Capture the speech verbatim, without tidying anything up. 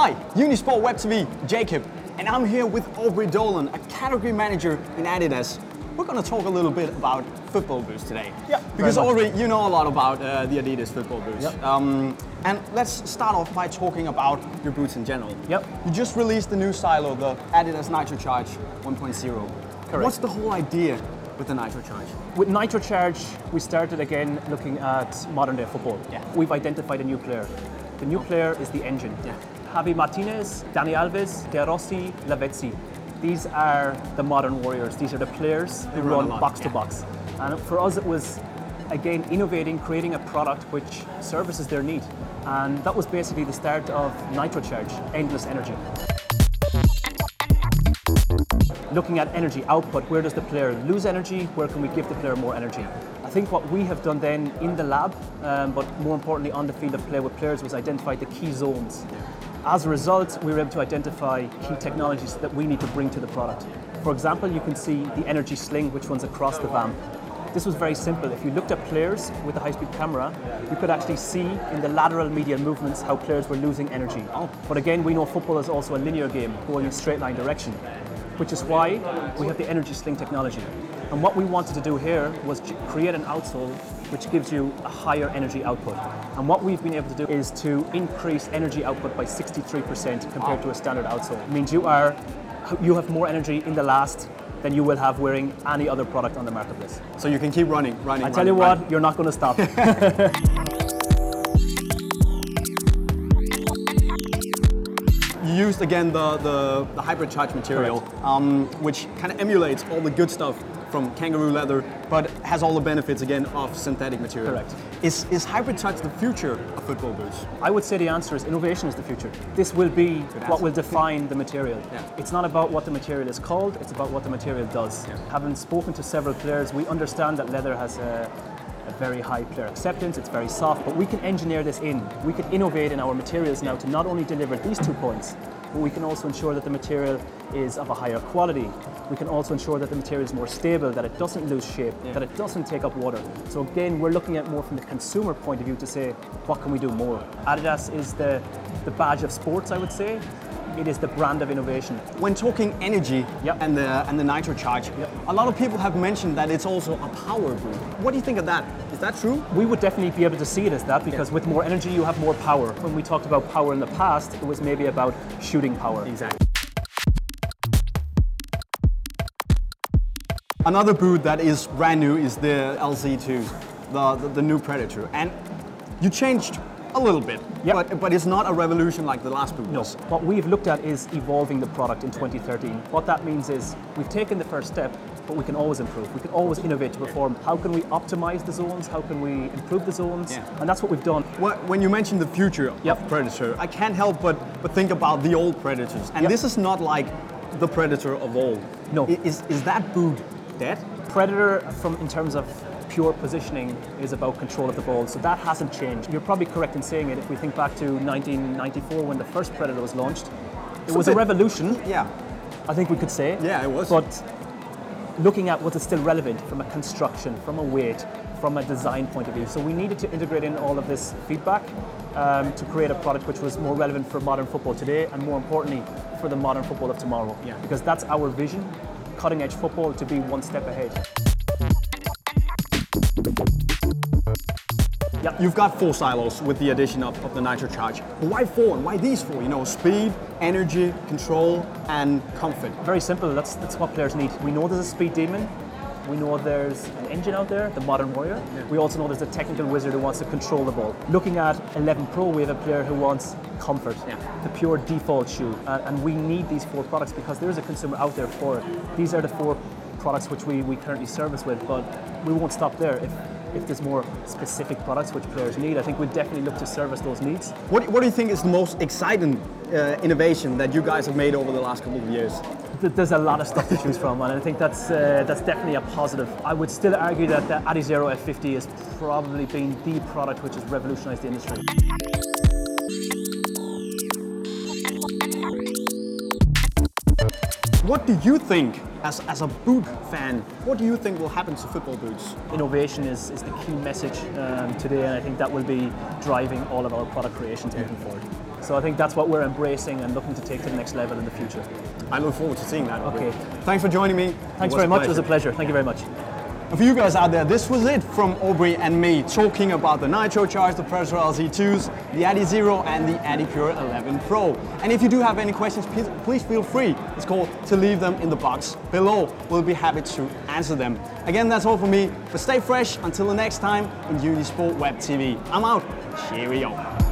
Hi, Unisport Web T V, Jakob, and I'm here with Aubrey Dolan, a category manager in Adidas. We're going to talk a little bit about football boots today. Yeah, because Aubrey, you know a lot about uh, the Adidas football boots. Yep. Um, and let's start off by talking about your boots in general. Yep. You just released the new style of the Adidas NitroCharge one point oh. Correct. What's the whole idea with the NitroCharge? With NitroCharge, we started again looking at modern day football. Yeah. We've identified a new player. The new player is the engine. Yeah. Avi Martinez, Dani Alves, De Rossi, Lavezzi. These are the modern warriors. These are the players who run, run box yeah. to box. And for us, it was, again, innovating, creating a product which services their need. And that was basically the start of NitroCharge, endless energy. Looking at energy output, where does the player lose energy? Where can we give the player more energy? I think what we have done then in the lab, um, but more importantly on the field of play with players, was identify the key zones. As a result, we were able to identify key technologies that we need to bring to the product. For example, you can see the Energysling, which runs across the V A M. This was very simple. If you looked at players with a high-speed camera, you could actually see in the lateral medial movements how players were losing energy. But again, we know football is also a linear game, going in a straight line direction, which is why we have the Energysling technology. And what we wanted to do here was create an outsole which gives you a higher energy output. And what we've been able to do is to increase energy output by sixty-three percent compared to a standard outsole. It means you are, you have more energy in the last than you will have wearing any other product on the marketplace. So you can keep running, running, I tell running, you what, running. You're not going to stop. You used, again, the, the, the hybrid charge material, um, which kind of emulates all the good stuff from kangaroo leather, but has all the benefits, again, of synthetic material. Correct. Is, is hybrid touch the future of football boots? I would say the answer is innovation is the future. This will be what will define the material. Yeah. It's not about what the material is called, it's about what the material does. Yeah. Having spoken to several players, we understand that leather has a, a very high player acceptance, it's very soft, but we can engineer this in. We can innovate in our materials now to not only deliver these two points, but we can also ensure that the material is of a higher quality. We can also ensure that the material is more stable, that it doesn't lose shape, yeah. that it doesn't take up water. So again, we're looking at more from the consumer point of view to say, what can we do more? Adidas is the, the badge of sports, I would say. It is the brand of innovation. When talking energy yep. and the, and the NitroCharge, yep. a lot of people have mentioned that it's also a power boot. What do you think of that? Is that true? We would definitely be able to see it as that, because yeah. with more energy, you have more power. When we talked about power in the past, it was maybe about shooting power. Exactly. Another boot that is brand new is the L C two, the, the, the new Predator. And you changed a little bit, yep. but, but it's not a revolution like the last boot was. No, what we've looked at is evolving the product in twenty thirteen. What that means is we've taken the first step, but we can always improve. We can always innovate to perform. How can we optimize the zones? How can we improve the zones? Yeah. And that's what we've done. When you mentioned the future yep. of Predator, I can't help but, but think about the old Predators. And yep. this is not like the Predator of old. No. Is, is that boot dead? Predator, from in terms of pure positioning, is about control of the ball, so that hasn't changed. You're probably correct in saying it. If we think back to nineteen ninety-four when the first Predator was launched, it it's was a, bit, a revolution, yeah. I think we could say. Yeah, it was. But looking at what is still relevant from a construction, from a weight, from a design point of view. So we needed to integrate in all of this feedback um, to create a product which was more relevant for modern football today, and more importantly, for the modern football of tomorrow. Yeah. Because that's our vision. Cutting edge football to be one step ahead. Yep. You've got four silos with the addition of, of the NitroCharge. Why four and why these four? You know, speed, energy, control, and comfort. Very simple, that's, that's what players need. We know there's a speed demon. We know there's an engine out there, the modern warrior. Yeah. We also know there's a technical wizard who wants to control the ball. Looking at eleven Pro, we have a player who wants comfort, yeah. the pure default shoe. Uh, and we need these four products because there is a consumer out there for it. These are the four products which we, we currently service with, but we won't stop there. If, if there's more specific products which players need, I think we'll definitely look to service those needs. What, what do you think is the most exciting uh, innovation that you guys have made over the last couple of years? There's a lot of stuff to choose from, and I think that's uh, that's definitely a positive. I would still argue that the Adizero F fifty has probably been the product which has revolutionized the industry. What do you think, as, as a boot fan, what do you think will happen to football boots? Innovation is, is the key message um, today, and I think that will be driving all of our product creations yeah. moving forward. So I think that's what we're embracing and looking to take to the next level in the future. I look forward to seeing that. Okay. Thanks for joining me. Thanks very much. It was a pleasure. Thank you very much. And for you guys out there, this was it from Aubrey and me, talking about the NitroCharge, the Predator L Z twos, the Adizero and the Adipure eleven Pro. And if you do have any questions, please feel free, it's called, to leave them in the box below. We'll be happy to answer them. Again, that's all for me, but stay fresh until the next time on Unisport Web T V. I'm out. Cheerio.